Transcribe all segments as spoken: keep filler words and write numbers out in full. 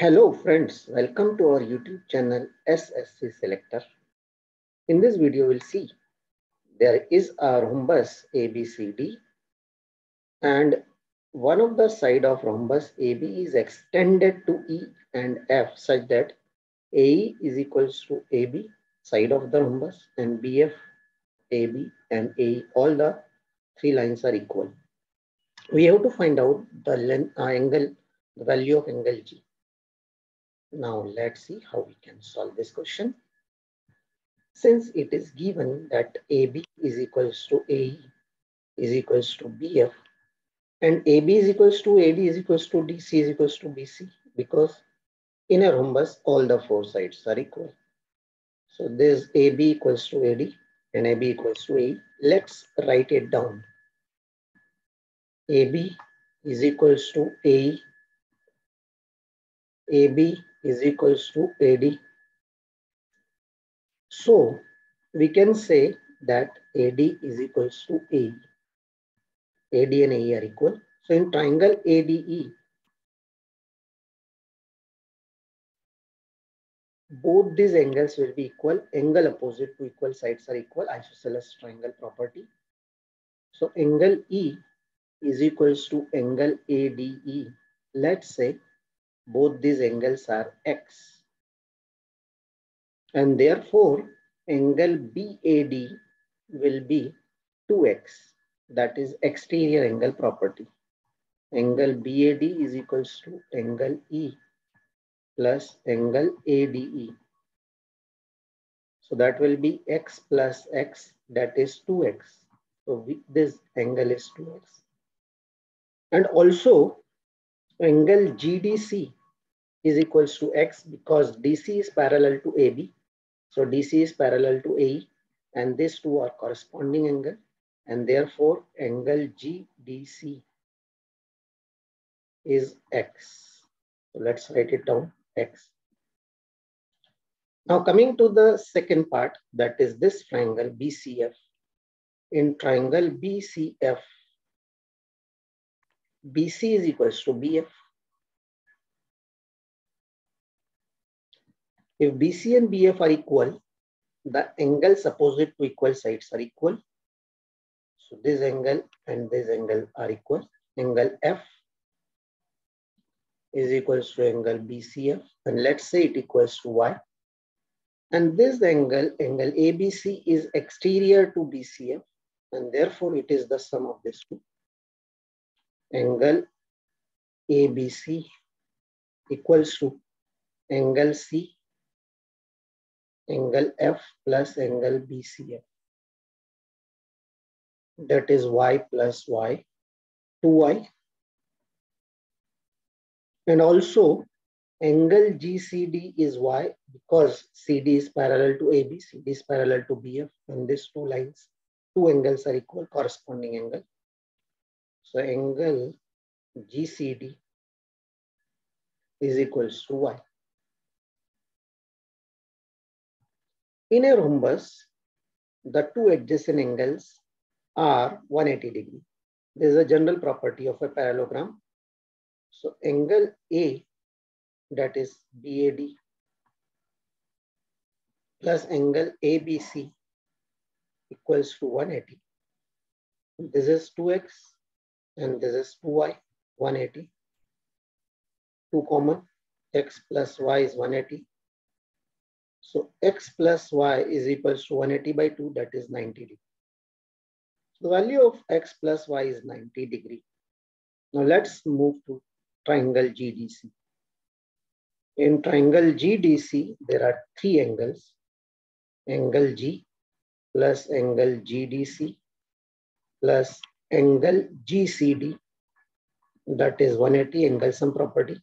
Hello friends, welcome to our YouTube channel S S C Selector. In this video we'll see there is a rhombus A B C D and one of the side of rhombus A B is extended to E and F such that A E is equals to A B side of the rhombus and B F, A B and A E, all the three lines are equal. We have to find out the length, uh, angle, the value of angle G. Now let's see how we can solve this question. Since it is given that A B is equals to A E is equals to B F and A B is equals to A D is equals to D C is equals to B C, because in a rhombus all the four sides are equal. So this A B equals to A D and A B equals to A E. Let's write it down. A B is equals to A E. A B is equals to A D. So we can say that A D is equals to A E. A D and A E are equal. So in triangle A D E, both these angles will be equal. Angle opposite to equal sides are equal. Isosceles triangle property. So angle E is equals to angle A D E. Let's say both these angles are x, and therefore angle B A D will be two x, that is exterior angle property. Angle B A D is equals to angle E plus angle A D E. So that will be x plus x, that is two x. So we, this angle is two x. And also angle G D C is equals to x, because D C is parallel to A B. So D C is parallel to A E and these two are corresponding angle, and therefore angle G D C is x. So let's write it down, x. Now coming to the second part, that is this triangle B C F. In triangle B C F, B C is equals to B F. If B C and B F are equal, the angles opposite to equal sides are equal. So this angle and this angle are equal. Angle F is equals to angle B C F, and let's say it equals to Y. And this angle, angle A B C, is exterior to B C F, and therefore it is the sum of these two. Angle A B C equals to angle C, angle F plus angle B C F. That is Y plus Y, two Y. And also angle G C D is Y, because C D is parallel to A B, C D is parallel to B F, and these two lines, two angles are equal, corresponding angle. So angle G C D is equals to Y. In a rhombus, the two adjacent angles are one hundred eighty degrees. This is a general property of a parallelogram. So angle A, that is B A D, plus angle A B C equals to one hundred eighty. This is two x. And this is two y, one hundred eighty. two common, x plus y is one hundred eighty. So x plus y is equals to one hundred eighty by two, that is ninety degrees. The value of x plus y is ninety degrees. Now let's move to triangle G D C. In triangle G D C, there are three angles. Angle G plus angle G D C plus angle G C D, that is one hundred eighty, angle sum property.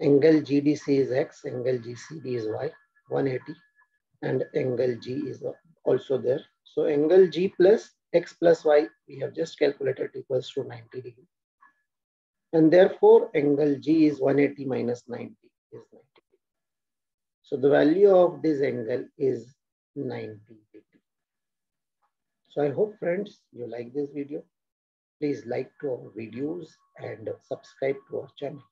Angle G D C is x, angle G C D is y, one hundred eighty, and angle G is also there. So angle G plus x plus y, we have just calculated, equals to ninety degrees. And therefore angle G is one hundred eighty minus ninety is ninety. So the value of this angle is ninety degrees. So I hope friends you like this video. Please like to our videos and subscribe to our channel.